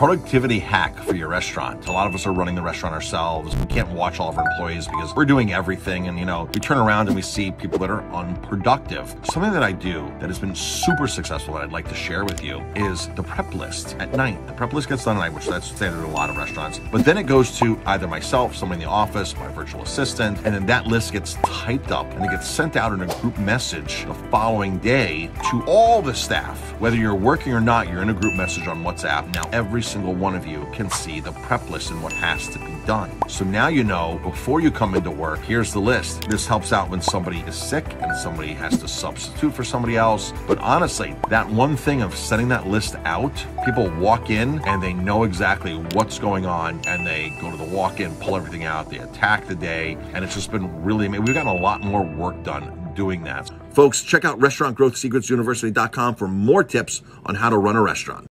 productivity hack for your restaurant. A lot of us are running the restaurant ourselves. We can't watch all of our employees because we're doing everything. And, you know, we turn around and we see people that are unproductive. Something that I do that has been super successful that I'd like to share with you is the prep list at night. The prep list gets done at night, which that's standard at a lot of restaurants. But then it goes to either myself, somebody in the office, my virtual assistant, and then that list gets typed up and it gets sent out in a group message the following day to all the staff. Whether you're working or not, you're in a group message on WhatsApp. Now every single one of you can see the prep list and what has to be done. So now you know before you come into work, here's the list. This helps out when somebody is sick and somebody has to substitute for somebody else. But honestly, that one thing of sending that list out, people walk in and they know exactly what's going on and they go to the walk-in, pull everything out, they attack the day, and it's just been really amazing. We've gotten a lot more work done doing that. Folks, check out restaurantgrowthsecretsuniversity.com for more tips on how to run a restaurant.